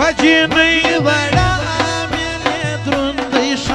वजी नहीं बड़ा मेरे द्रुंदिश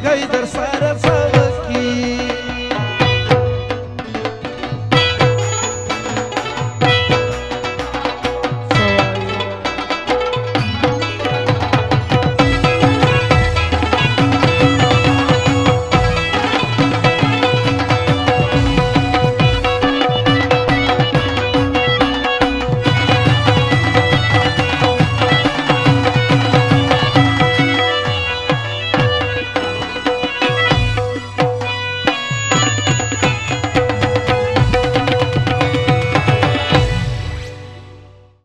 सड़ गई दर